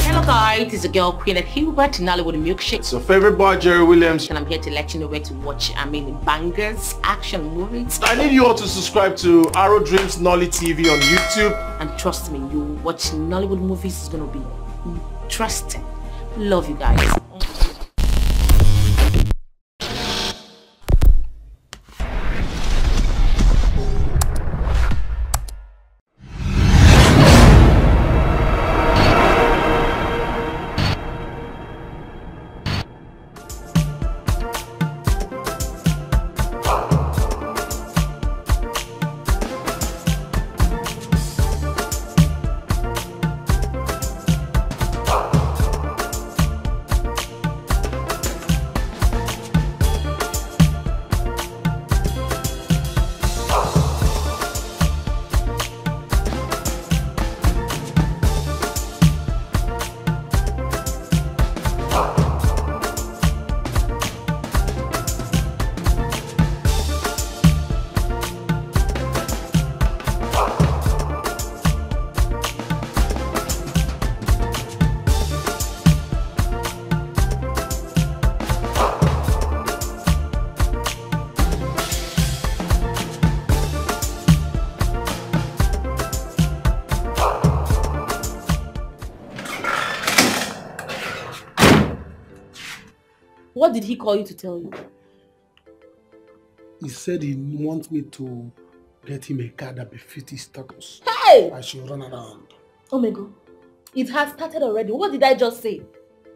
Hello guys, this is the girl queen at Hubert Nollywood Milkshake. It's your favorite boy Jerry Williams. And I'm here to let you know where to watch, bangers, action movies. I need you all to subscribe to Arrow Dreams Nolly TV on YouTube. And trust me, you watch Nollywood movies is going to be interesting. Love you guys. What did he call you to tell you? He said he wants me to get him a car that befits his status. Hey! I should run around. Oh my God. It has started already. What did I just say?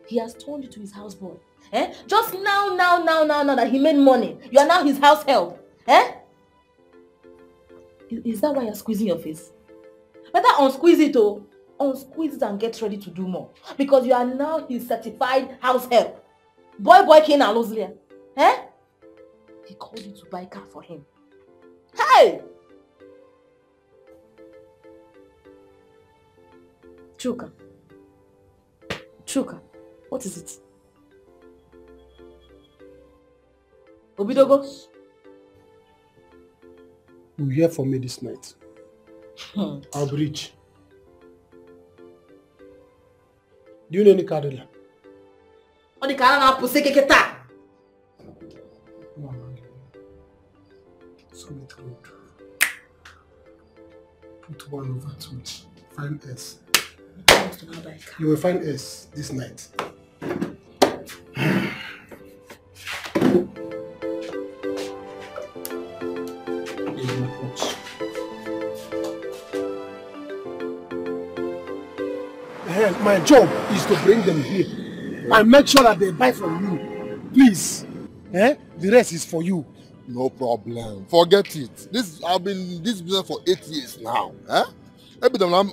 He has turned you to his houseboy. Eh? Just now that he made money. You are now his house help. Eh? Is that why you're squeezing your face? Better unsqueeze it, oh. Unsqueeze it and get ready to do more. Because you are now his certified house help. Boy came out Loslia. Eh? He called you to buy a car for him. Hey! Chuka. Chuka. What is it? Obidogo? You hear from me this night. I'll be rich. Do you know any car dealer? What the car now pussy keke ta? So it good. Put 1/2. Find S. You will find S this night. My job is to bring them here. And make sure that they buy from you. Please. Eh? The rest is for you. No problem. Forget it. I've been in this business for 8 years now. Eh? But no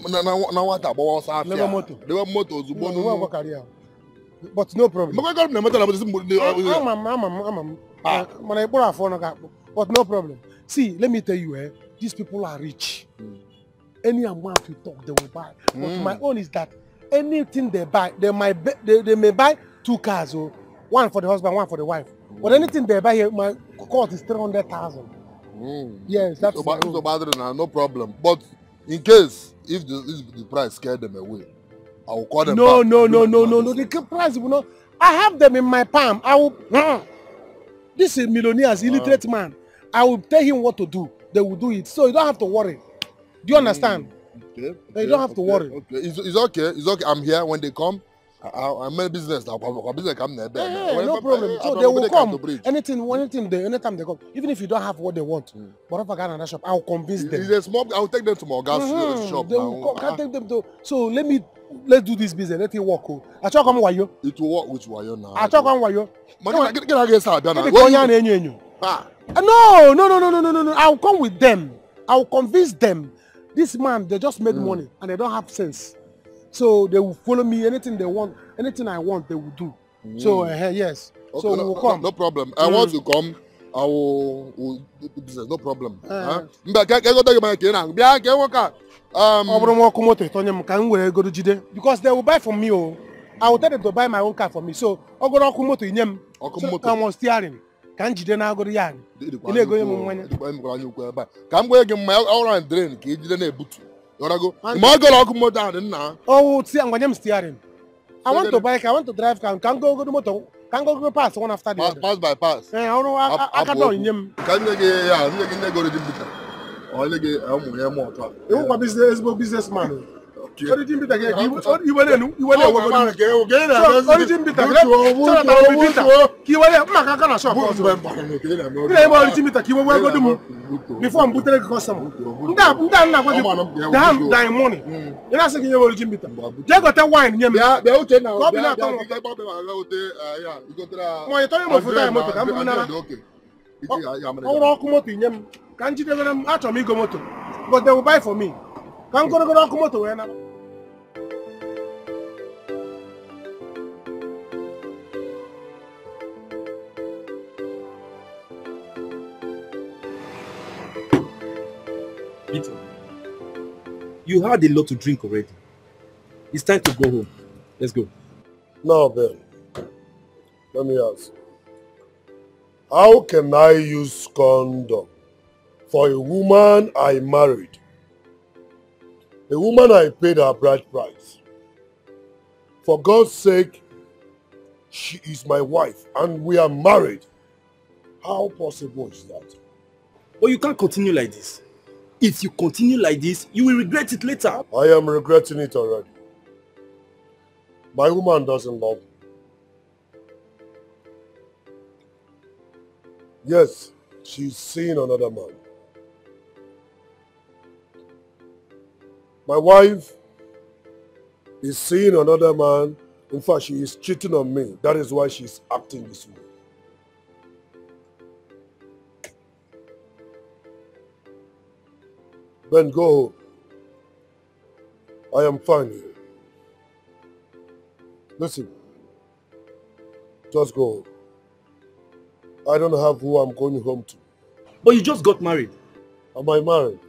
problem. But no problem. See, let me tell you, eh? These people are rich. Any amount you talk, they will buy. But my own is that anything they buy, they may buy 2 cars, oh, one for the husband, one for the wife. But anything they buy here, my cost is 300,000. Yes, that's no problem. But in case if the price scared them away, I will call them. No. The price will not. I have them in my palm. I will. This is millionaires, illiterate man. I will tell him what to do. They will do it. So you don't have to worry. Do you understand? Okay, you don't have to worry. Okay. It's okay. It's okay. I'm here. When they come, I'm in business. No problem. So they will come. Anytime they come, even if you don't have what they want, whatever Ghana shop, I'll convince them. I'll take them to my gas shop. They will come. I'll take them to. So let's do this business. Let it work. I talk on Wayo. It will work with Wayo now. I talk on Wayo. No. I'll come with them. I'll convince them. This man, they just make money and they don't have sense. So they will follow me, anything they want, anything I want, they will do. So, yes. Okay, so we will come. No problem. I want to come. I will do business. No problem. Because they will buy from me. Oh. I will tell them to buy my own car for me. So, I will go to them. I will steering. Can you then go to Yan? I'm going to buy. Come where you go. I want to drink. It's a boot. Oh, see, I'm going to steer him. I want to bike, I want to drive, can go to the motor. Can go past one after the other. Pass by pass. Yeah, I don't know. I can't know him. Can you get go to the business? Or you get more. You are a businessman. Origin bit again. You were there. You were there. Origin bit again. So that we bit. You were there. Maka kana shop. Origin bit again. You were there. Before I'm butting the customer. Nda na kwa. Damn, damn money. You na seki you origin bit. They got that wine. Yeah, they okay now. Go be na come. They go be na okay. Yeah, you got that. Mo you tell me for time motor. I'm be na. Okay. Oh, rock motor nyem. Can't you tell them at me go motor? But they will buy for me. Can't go rock motor now. You had a lot to drink already. It's time to go home. Let's go. Now then, let me ask. How can I use condom for a woman I married? A woman I paid her bride price. For God's sake, she is my wife and we are married. How possible is that? But you can't continue like this. If you continue like this, you will regret it later. I am regretting it already. My woman doesn't love me. Yes, she's seen another man. My wife is seeing another man. In fact, she is cheating on me. That is why she's acting this way. Then go home. I am fine here. Listen, just go home. I don't have who I'm going home to. But you just got married. Am I married?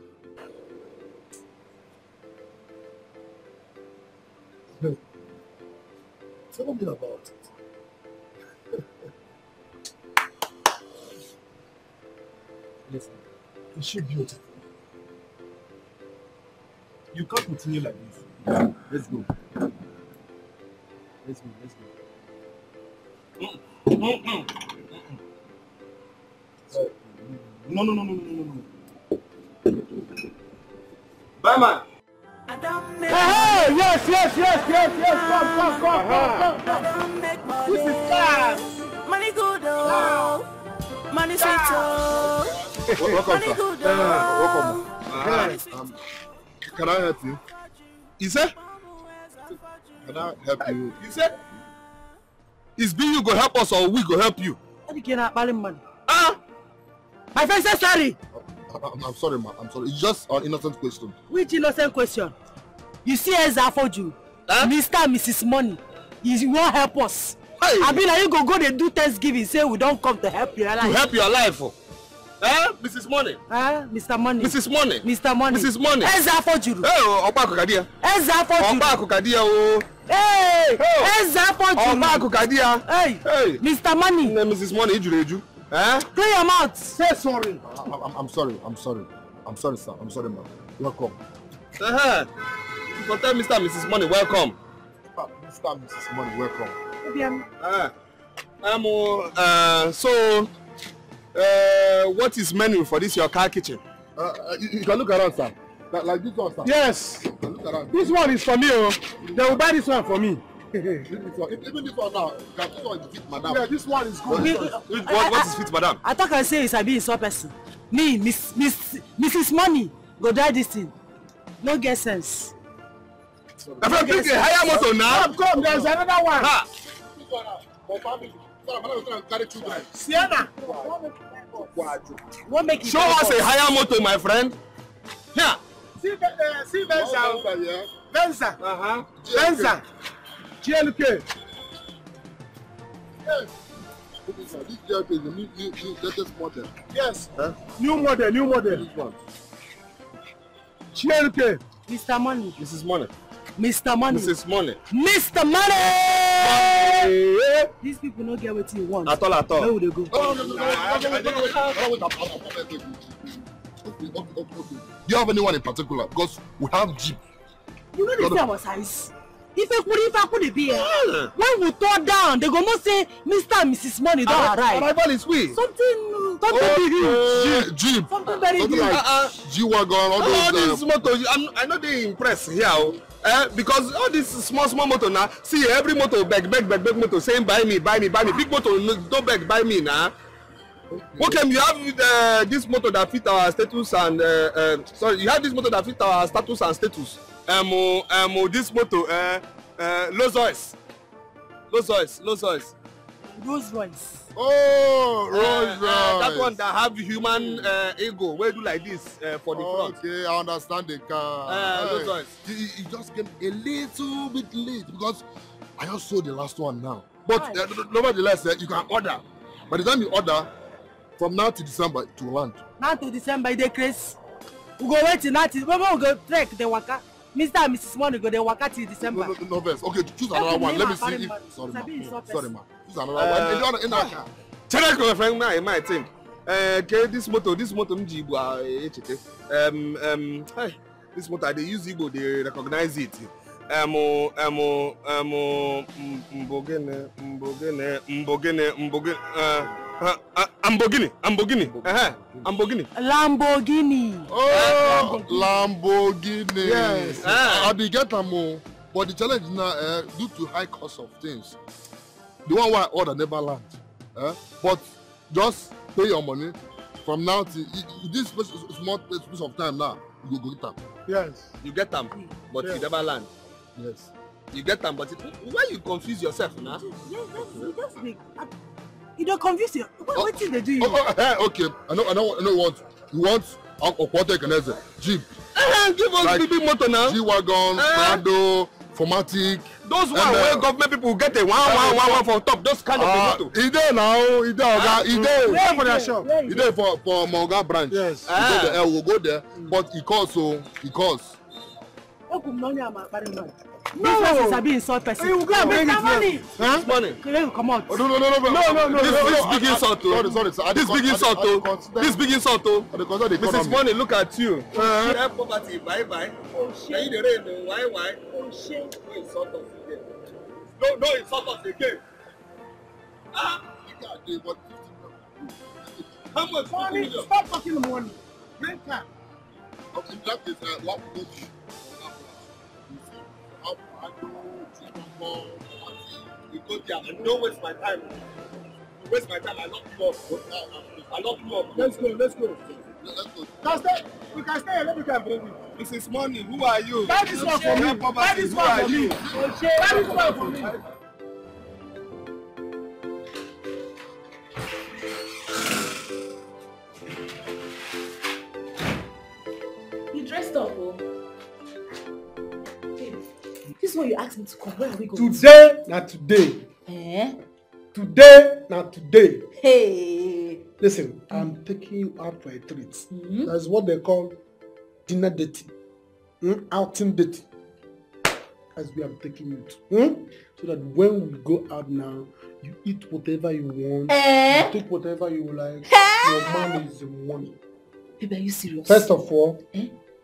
Something about it. Listen, is she beautiful? You can't continue like this. Let's go. Let's go, let's go. Sorry. No. Bye, man. Hey, yes. Come. This is class. Money good, oh. Money sweet, oh. Money good, oh. Can I help you? He said? Can I help you? He said? Is B you go help us or we go help you? My friend said sorry. I'm sorry, ma. I'm sorry. It's just an innocent question. Which innocent question? You see Ezafojulu, Mr. and Mrs. Money. He won't help us. Hey. I mean, are you go and do Thanksgiving? Say we don't come to help you alive. To help you alive, oh. Mrs. Money. Mr. Money. Mrs. Money. Mr. Money. Mrs. Money. Ezafojulu. Hey, Opa Kagadia. Ezafojulu. Opa Kagadia, oh. Hey, Ezafojulu. Opa Kagadia. Hey, Mr. Money. Mrs. Money, Eju. Clear your mouth. Say sorry. I'm sorry, sir. I'm sorry, ma'am. Welcome. Tell Mr. and Mrs. Money, welcome. Mr. and Mrs. Money, welcome. So, what is menu for this your car kitchen? You can look around, sir. Like this one, sir. Yes. Look around. This one is for me. They will buy this one for me. Even this one now. This one is fit, madam. Yeah, this one is good. What is fit, madam? I thought I say it's a being so person. Me, Mrs. Money, go die this thing. No get sense. I'm going to take a higher motor now. Come, there's another one. This one now. For family. Sienna, show us a higher motor, my friend. Here. See Venza. Venza. Venza. GLK. Yes. This GLK is the new latest model. Yes. New model. GLK. Mr. Money. Mrs. Money. Mr. Money. Mrs. Money. Mr. Money! These people don't get what you want. At all. Where would they go? No. Okay. Do you have anyone in particular? Because we have Jeep. You know they say our size. If I could be here, when we tore down, they go must say Mr. and Mrs. Money don't arrive. Arrival is we. Something big. Jeep. Something very big. G Wagon, all these motors. I know they impress here. Because all these small motor now, see every motor beg motor saying buy me. Big motor, don't beg, buy me now. Okay, you have this motor that fit our status and status. This motor, Rolls Royce. Oh, Rolls Royce. That one that have human ego. Where do like this for the front? Okay, I understand the car. Rolls Royce. It just came a little bit late because I just saw the last one now. But nevertheless, you can order. By the time you order, from now to December, to land. Now to December, they crazy. We go wait till now. We go trek the waka. Mr. and Mrs. Money go the waka till December. No verse. Okay, choose another one. Let me see. Sorry, ma. Choose another one. In our car. Check your friend now. My thing. Okay, this motor, Igbo. This motor, they use Igbo. They recognize it. Lamborghini. Lamborghini. Oh, Lamborghini. Yes. I be get them more, but the challenge now due to high cost of things. The one why order never land. But just pay your money from now to this small piece of time now. You go get them. Yes. You get them, but you never land. Yes. You get them, but why you confuse yourself now? Yes, you don't confuse you. What did they do? Okay, I know what you want. What Jeep. Give us like big motor now. G Wagon, Prado, Formatic. Those one where government people get a one from top. Those kind of motor. It's there now. It's there. It's there for their shop. It's there for Monga branch. Yes. We'll go there. But it costs. No, being insult person. You go bring money. Money. Come on. No. This big insult. Sorry. This big insult. Mrs. Money, look at you. Poverty, bye. Oh shit. Why? Oh shit. No insult us again. No insult us again. You can't do what. How much? Money. Stop talking money. Make time. Okay, that is a lot of money. You go there and don't waste my time. You waste my time. I love you all. Let's go. We can stay here. Let me come bring you. Mrs. Money, who are you? That is one for me. You dressed up, this one you asked me to come. Where are we going? Today. Eh? Today. Hey. Listen, I'm taking you out for a treat. That's what they call dinner dating. Outing dating. As we are taking you to. So that when we go out now, you eat whatever you want. Eh? You take whatever you like. Eh? Your money is the money. Baby, are you serious? First of all,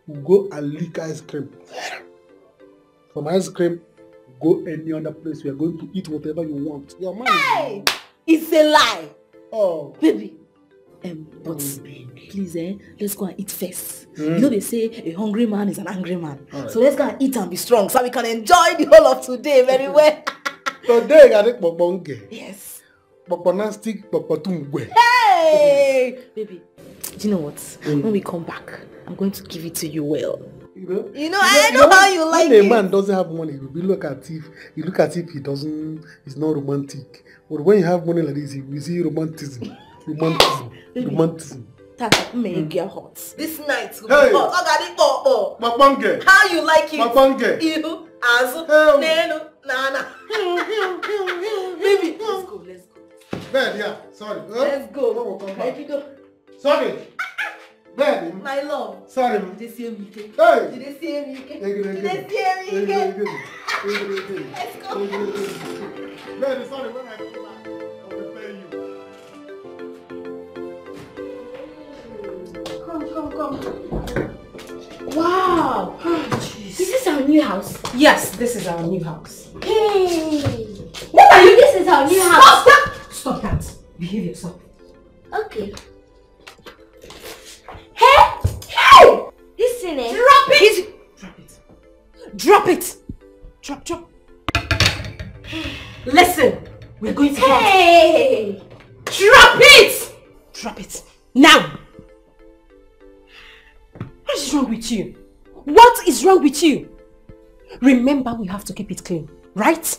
we'll go and lick ice cream. From ice cream, go any other place. We are going to eat whatever you want. Your money. Hey! It's a lie. Oh. Baby. But please, let's go and eat first. You know they say a hungry man is an angry man. Right. So let's go and eat and be strong so we can enjoy the whole of today very well. Today, I think bobonge. Yes. Boponastic, bopotungwe. Hey! Baby, do you know what? When we come back, I'm going to give it to you well. You know how you like it. When a man doesn't have money, he will be look at it. You look at it, he doesn't. It's not romantic. But when you have money like this, you see romanticism. That may get hot. This night will be hot. How you like it? You as neno nana. Baby, let's go. Bed, yeah. Sorry. Let's go. Let's go. Sorry. Baby. My love. Sorry. Did they see me? Let's go. Baby, sorry, when I come back, I will pay you. Come Come. Wow! Is this our new house? Yes, this is our new house. Hey! What are you? This is our new house. Stop that! Behave yourself. Okay. Hey! Hey! This thing is... Drop it! Drop it! Drop. Listen, we're going to... Hey! Drop it! Now! What is wrong with you? What is wrong with you? Remember, we have to keep it clean, right?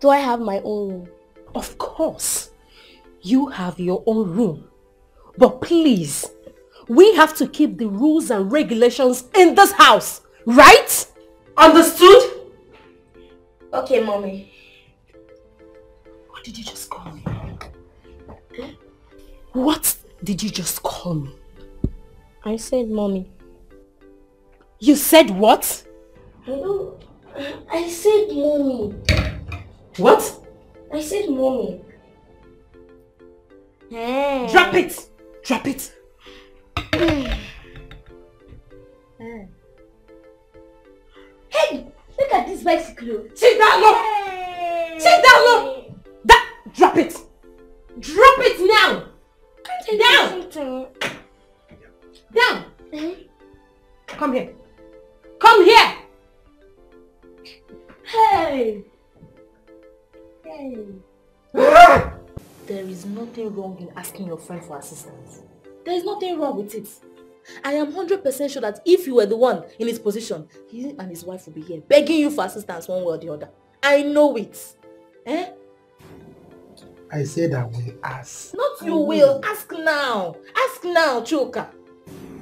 Do I have my own room? Of course. You have your own room. But please, we have to keep the rules and regulations in this house, right? Understood? Okay, Mommy. What did you just call me? Huh? What did you just call me? I said Mommy. You said what? I said Mommy. What? I said Mommy. Hey. Drop it. Hey, look at this bicycle. Sit down, look. Drop it now. Down. Come here. Hey. There is nothing wrong in asking your friend for assistance. There is nothing wrong with it. I am 100% sure that if you were the one in his position, he and his wife would be here begging you for assistance one way or the other. I know it. Eh? I said I will ask. Not you will. Ask now, Chuka.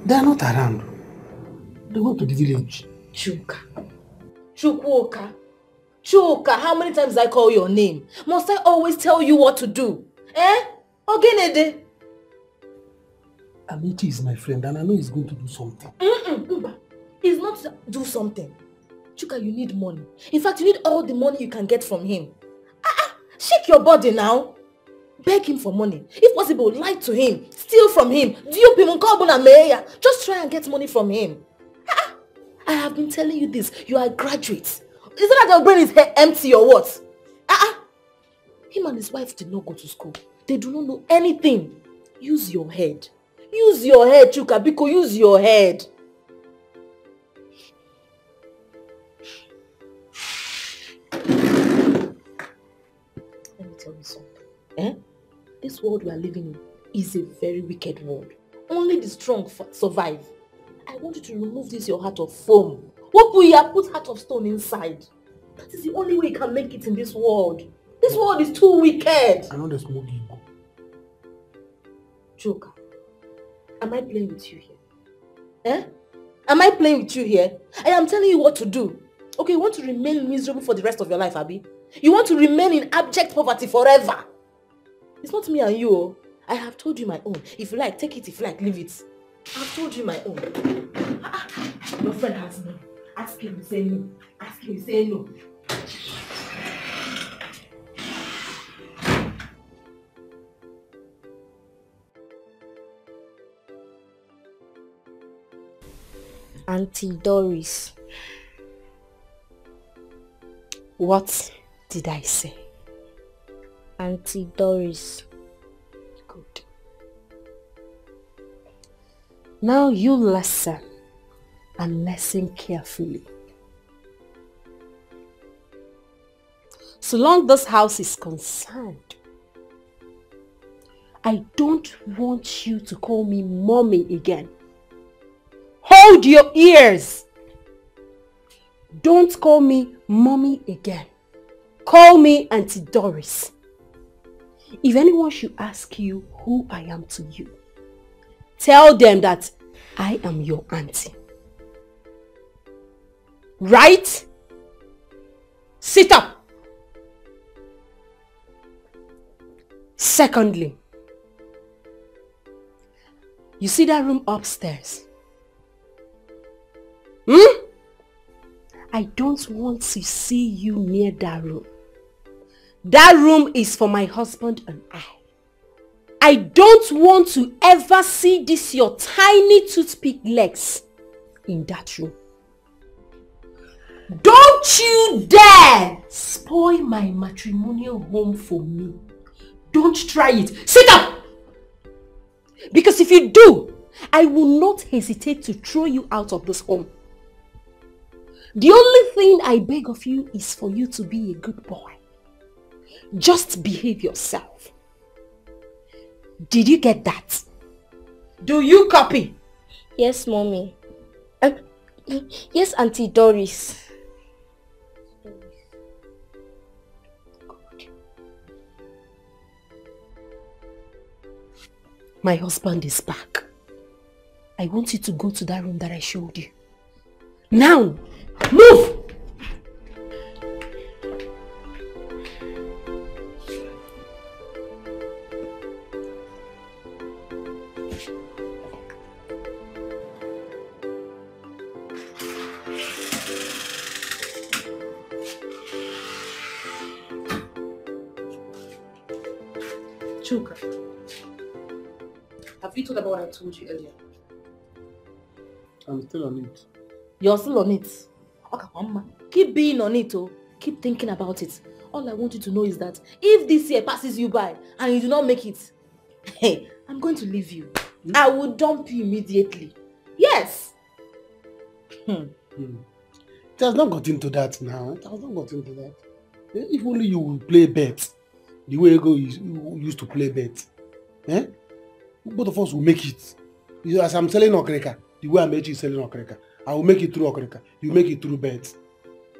They are not around. They go to the village. Chuka, how many times I call your name? Must I always tell you what to do? Eh? Ogenede. Amechi is my friend and I know he's going to do something. He's not to do something. Chuka, you need money. In fact, you need all the money you can get from him. Shake your body now. Beg him for money. If possible, lie to him. Steal from him. Dupe him. Just try and get money from him. I have been telling you this. You are a graduate. Is it that your brain is empty or what? Him and his wife did not go to school. They do not know anything. Use your head. Chuka. Biko, use your head. This world we are living in is a very wicked world. Only the strong survive. I want you to remove this your heart of foam. What will you put heart of stone inside? That is the only way you can make it in this world. This world is too wicked. I know the smoke you go. Joker, am I playing with you here? I am telling you what to do. Okay, you want to remain miserable for the rest of your life, Abi? You want to remain in abject poverty forever? It's not me and you. I have told you my own. If you like, take it. If you like, leave it. I've told you my own. Your friend has me. Ask him, say no. Aunty Doris. What did I say? Aunty Doris. Good. Now you listen and listen carefully. So long this house is concerned, I don't want you to call me Mommy again. Hold your ears. Don't call me Mommy again. Call me Aunty Doris. If anyone should ask you who I am to you, tell them that I am your auntie. Right? Sit up. Secondly, you see that room upstairs? I don't want to see you near that room. That room is for my husband and I. I don't want to ever see this your tiny toothpick legs in that room. Don't you dare spoil my matrimonial home for me. Don't try it. Sit down! Because if you do, I will not hesitate to throw you out of this home. The only thing I beg of you is for you to be a good boy. Just behave yourself. Did you get that? Do you copy? Yes, Mommy. Yes, Aunty Doris. Good. My husband is back. I want you to go to that room that I showed you. Now, move! Chuka, have you thought about what I told you earlier? I'm still on it. You're still on it? Okay, Mama. Keep being on it, oh. Keep thinking about it. All I want you to know is that if this year passes you by and you do not make it, hey, I'm going to leave you. Hmm? I will dump you immediately. Yes! It has not got into that now. It has not got into that. If only you would play bets. The way Ego used to play bets. Eh? Both of us will make it. As I'm selling Okreka, the way Amechi is selling Okreka, I will make it through Okreka. You make it through beds.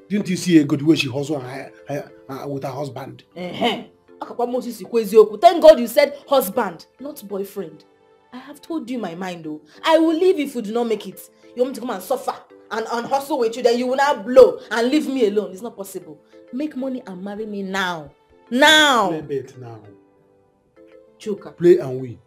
Didn't you see Ego the way she hustled with her husband? Thank God you said husband, not boyfriend. I have told you my mind though. I will leave if you do not make it. You want me to come and suffer and hustle with you, then you will not blow and leave me alone. It's not possible. Make money and marry me now. Now! Play bet now. Chuka. Play and win.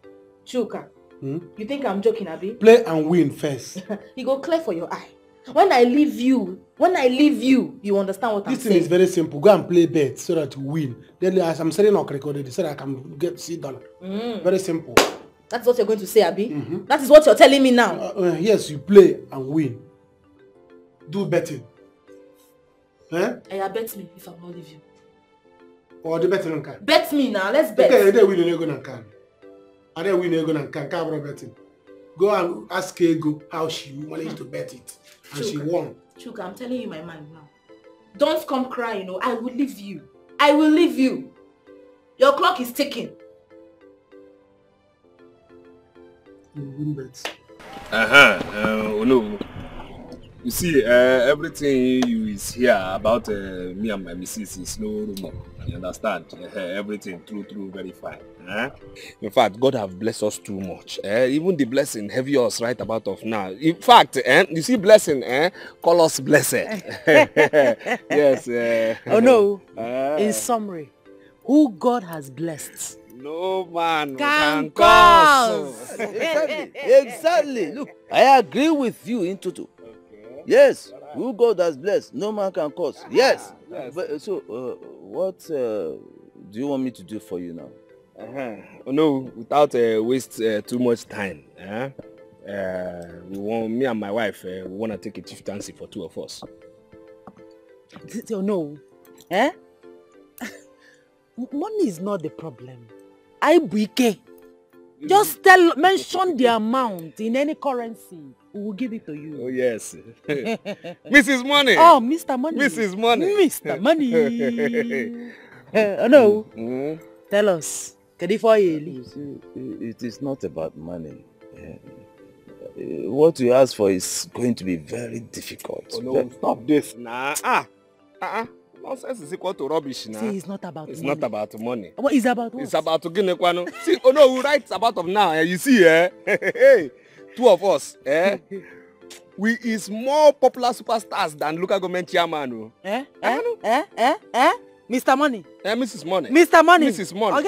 Chuka. Hmm? You think I'm joking, Abi? Play and win first. You go clear for your eye. When I leave you, you understand what I'm saying? This thing is very simple. Go and play bet so that you win. Then as I'm selling Okreka already, so that I can get $6. Very simple. That's what you're going to say, Abi? Mm-hmm. That is what you're telling me now. Yes, you play and win. Do betting. Eh? I bet me if I'm not leaving you. Or the betting on can. Bet me now, let's bet. Okay, they win Ego and can. And then win Ego and can betting. Go and ask Ego how she managed to bet it. And Chuka, she won. Chuka, I'm telling you my mind now. Don't come crying, no. I will leave you. I will leave you. Your clock is ticking. You win bets. No. You see, everything you is here about me and my missus is no rumor. You understand? Everything true, very fine. In fact, God have blessed us too much. Even the blessing heavy us right about of now. In fact, you see blessing, call us blessed. Yes. Oh no, in summary, who God has blessed. No man can cause. Exactly. Look, I agree with you in total. Yes, right. Who God has blessed, no man can curse. Yes. Yes. But, so, what do you want me to do for you now? No, without waste too much time. Me and my wife, we want to take a chieftaincy for two of us. No. Eh? Money is not the problem. Just mention the amount in any currency. We will give it to you. Oh, yes. Mrs. Money. Oh, Mr. Money. Mrs. Money. Mr. Money. No. Tell us. It is not about money. What you ask for is going to be very difficult. Oh, no, stop this. Nah. Nonsense is equal to rubbish now. See, it's not about money. It's not about money. What is about what? It's about Guinea-Quano. See, oh no, we write about of now. You see, two of us, we is more popular superstars than local government chairman. Mr. Money. Mrs. Money. Mr. Money. Mrs. Money.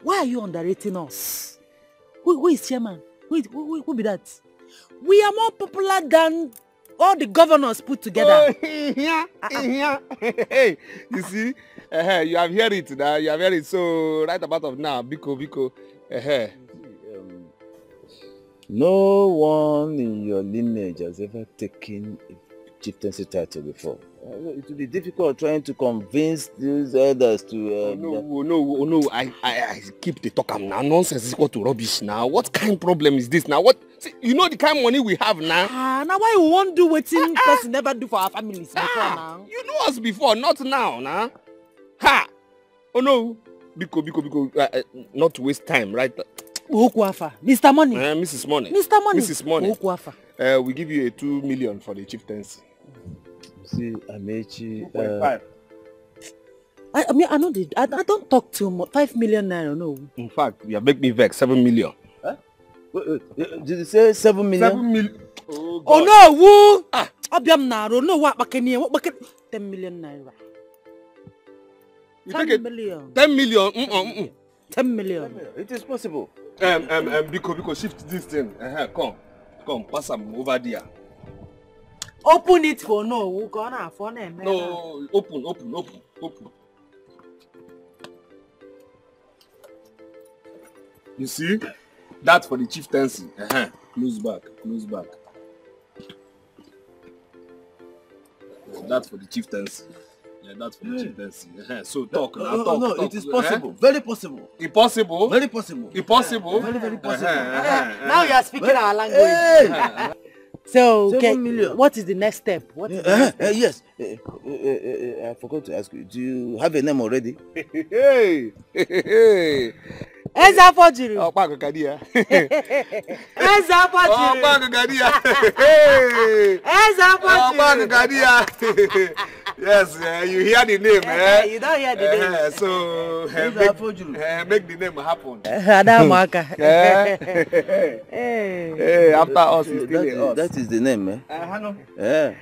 Why are you underrating us? Who is chairman? Who be that? We are more popular than all the governors put together. You see, you have heard it now. So right about of now, Biko. No one in your lineage has ever taken a chieftaincy title before. It will be difficult trying to convince these elders to... No, I keep the talk now. Nonsense is equal to rubbish now. What kind of problem is this now? What? See, you know the kind of money we have now? Now why we won't do what person never do for our families before now? You know us before, not now, nah? Ha! Oh no, because not to waste time, right? Mr. Money. Mrs. Money. Mr. Money. Mrs. Money. We give you a 2 million for the chieftaincy. See, Amechi. 2.5. I mean, I know the. I don't talk too much. 5 million naira, no. In fact, you have made me vex. 7 million. Huh? Did you say 7 million? 7 million. Oh, oh no! Woo! Ah! Obiam naro. No what? Bakeni. What baken? 10 million naira. You 10 million. 10 million. 10 million. It is possible. Because shift this thing. Come, pass them over there. Open it for no. We're gonna phone him. No, open. You see, that's for the chieftaincy. Close back. That's for the chieftaincy. Yeah, that's for the chieftaincy. So talk now. No, it is possible. Very possible. Impossible. Very possible. Impossible. Very, very possible. Now you are speaking our language. So, what is the next step? What is the next step? Yes. I forgot to ask you. Do you have a name already? Hey! Ezafojulu. Opa Kagadia. Ezafojulu. Opa Kagadia. Hey! Ezafojulu. Opa Kagadia. Yes, you hear the name, You don't hear the name. So, make the name happen. Hey, after us is still us. That is the name, Hello.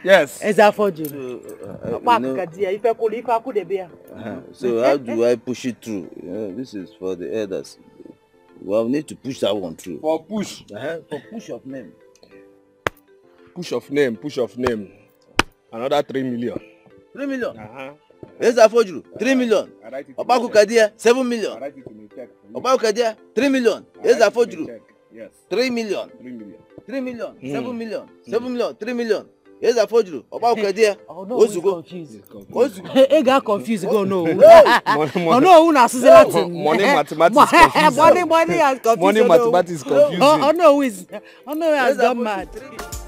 Yes. Ezafojulu. So, how do I push it through? This is for the elders. Well, we need to push that one through. For push. For push of name. Push of name. Another 3 million. 3 million. Ezafojulu, 3 million. Opa Kagadia, 7 million. Opa Kagadia, 3 million. Ezafojulu, 3 million. 3 million. 7 million. 7 million. 3 million. Ezafojulu, Opa Kagadia. He got confused. Go no. Oh no, money mathematics confused. Money has confused. Money mathematics confused. Oh no, he has gone mad. Money.